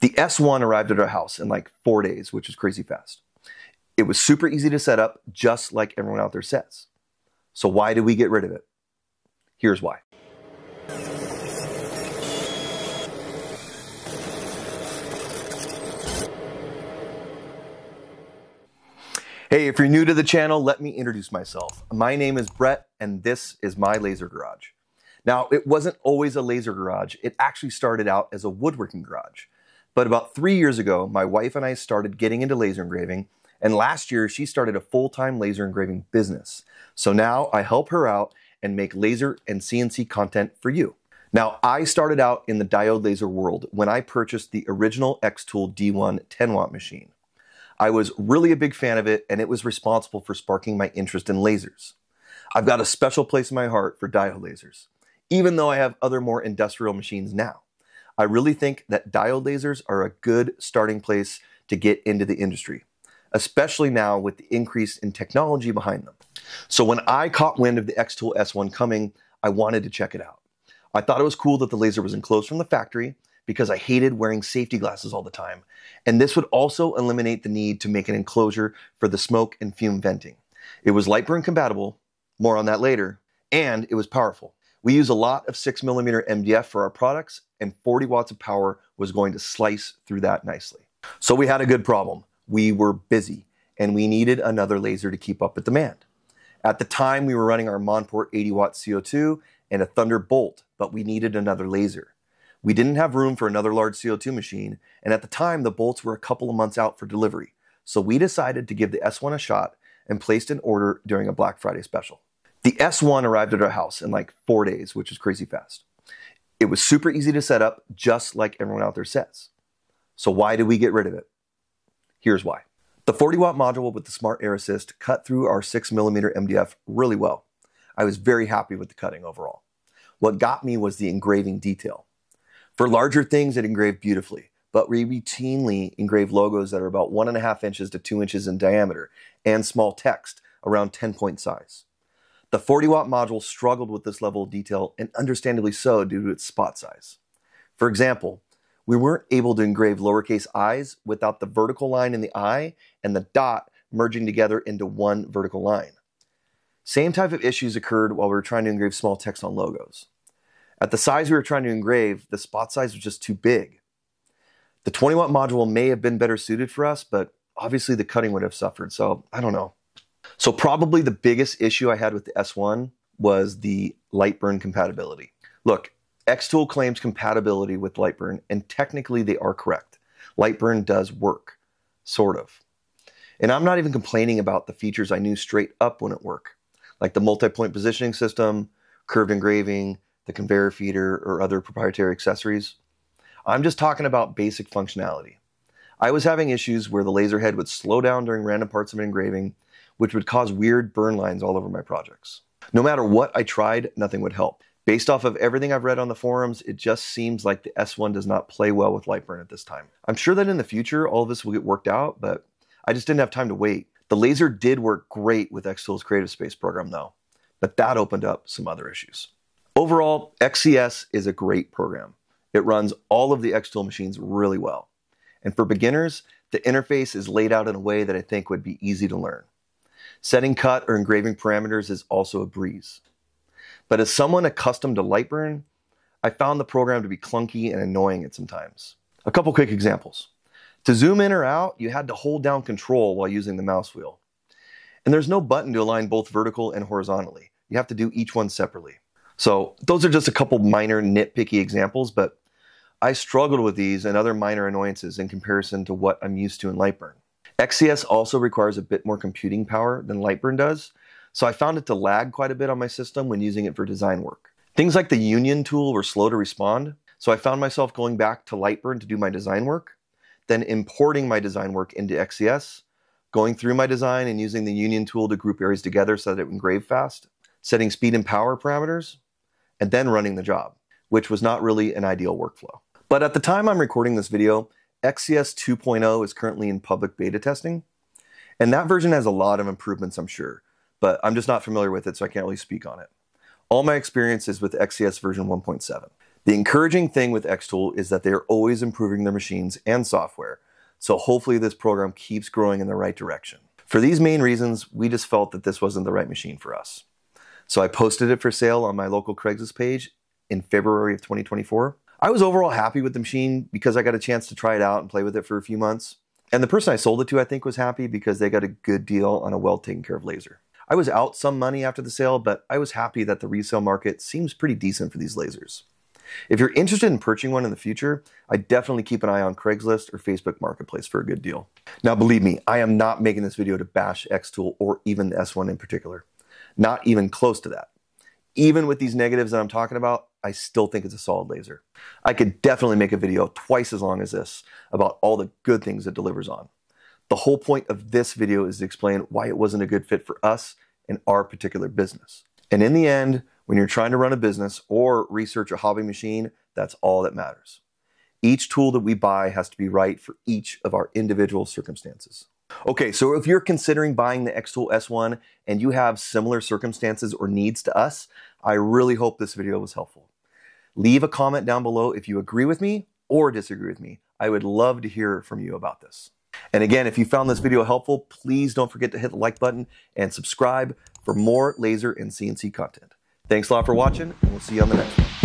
The S1 arrived at our house in like 4 days, which is crazy fast. It was super easy to set up, just like everyone out there says. So why did we get rid of it? Here's why. Hey, if you're new to the channel, let me introduce myself. My name is Brett, and this is my laser garage. Now, it wasn't always a laser garage. It actually started out as a woodworking garage. But about 3 years ago, my wife and I started getting into laser engraving, and last year she started a full-time laser engraving business. So now I help her out and make laser and CNC content for you. Now, I started out in the diode laser world when I purchased the original XTool D1 10-watt machine. I was really a big fan of it, and it was responsible for sparking my interest in lasers. I've got a special place in my heart for diode lasers, even though I have other more industrial machines now. I really think that diode lasers are a good starting place to get into the industry, especially now with the increase in technology behind them. So when I caught wind of the XTool S1 coming, I wanted to check it out. I thought it was cool that the laser was enclosed from the factory, because I hated wearing safety glasses all the time. And this would also eliminate the need to make an enclosure for the smoke and fume venting. It was Lightburn compatible, more on that later, and it was powerful. We use a lot of 6mm MDF for our products, and 40 watts of power was going to slice through that nicely. So we had a good problem. We were busy, and we needed another laser to keep up with demand. At the time, we were running our Monport 80 watt CO2 and a Thunderbolt, but we needed another laser. We didn't have room for another large CO2 machine, and at the time, the bolts were a couple of months out for delivery. So we decided to give the S1 a shot and placed an order during a Black Friday special. The S1 arrived at our house in like 4 days, which is crazy fast. It was super easy to set up, just like everyone out there says. So why did we get rid of it? Here's why. The 40 watt module with the Smart Air Assist cut through our 6mm MDF really well. I was very happy with the cutting overall. What got me was the engraving detail. For larger things, it engraved beautifully, but we routinely engrave logos that are about 1.5 inches to 2 inches in diameter and small text around 10 point size. The 40 watt module struggled with this level of detail, and understandably so due to its spot size. For example, we weren't able to engrave lowercase i's without the vertical line in the I and the dot merging together into one vertical line. Same type of issues occurred while we were trying to engrave small text on logos. At the size we were trying to engrave, the spot size was just too big. The 20 watt module may have been better suited for us, but obviously the cutting would have suffered, so I don't know. So probably the biggest issue I had with the S1 was the Lightburn compatibility. Look, XTool claims compatibility with Lightburn, and technically they are correct. Lightburn does work, sort of. And I'm not even complaining about the features I knew straight up wouldn't work, like the multi-point positioning system, curved engraving, the conveyor feeder, or other proprietary accessories. I'm just talking about basic functionality. I was having issues where the laser head would slow down during random parts of an engraving, which would cause weird burn lines all over my projects. No matter what I tried, nothing would help. Based off of everything I've read on the forums, it just seems like the S1 does not play well with Lightburn at this time. I'm sure that in the future, all of this will get worked out, but I just didn't have time to wait. The laser did work great with XTool's Creative Space program though, but that opened up some other issues. Overall, XCS is a great program. It runs all of the XTool machines really well. And for beginners, the interface is laid out in a way that I think would be easy to learn. Setting cut or engraving parameters is also a breeze. But as someone accustomed to Lightburn, I found the program to be clunky and annoying at some times. A couple quick examples. To zoom in or out, you had to hold down control while using the mouse wheel. And there's no button to align both vertical and horizontally. You have to do each one separately. So those are just a couple minor nitpicky examples, but I struggled with these and other minor annoyances in comparison to what I'm used to in Lightburn. XCS also requires a bit more computing power than Lightburn does, so I found it to lag quite a bit on my system when using it for design work. Things like the union tool were slow to respond, so I found myself going back to Lightburn to do my design work, then importing my design work into XCS, going through my design and using the union tool to group areas together so that it would engrave fast, setting speed and power parameters, and then running the job, which was not really an ideal workflow. But at the time I'm recording this video, XCS 2.0 is currently in public beta testing, and that version has a lot of improvements, I'm sure, but I'm just not familiar with it, so I can't really speak on it. All my experience is with XCS version 1.7. The encouraging thing with XTool is that they're always improving their machines and software, so hopefully this program keeps growing in the right direction. For these main reasons, we just felt that this wasn't the right machine for us. So I posted it for sale on my local Craigslist page in February of 2024. I was overall happy with the machine because I got a chance to try it out and play with it for a few months. And the person I sold it to, I think, was happy because they got a good deal on a well taken care of laser. I was out some money after the sale, but I was happy that the resale market seems pretty decent for these lasers. If you're interested in purchasing one in the future, I definitely keep an eye on Craigslist or Facebook Marketplace for a good deal. Now, believe me, I am not making this video to bash XTool or even the S1 in particular. Not even close to that. Even with these negatives that I'm talking about, I still think it's a solid laser. I could definitely make a video twice as long as this about all the good things it delivers on. The whole point of this video is to explain why it wasn't a good fit for us and our particular business. And in the end, when you're trying to run a business or research a hobby machine, that's all that matters. Each tool that we buy has to be right for each of our individual circumstances. Okay, so if you're considering buying the XTool S1 and you have similar circumstances or needs to us, I really hope this video was helpful. Leave a comment down below if you agree with me or disagree with me. I would love to hear from you about this. And again, if you found this video helpful, please don't forget to hit the like button and subscribe for more laser and CNC content. Thanks a lot for watching, and we'll see you on the next one.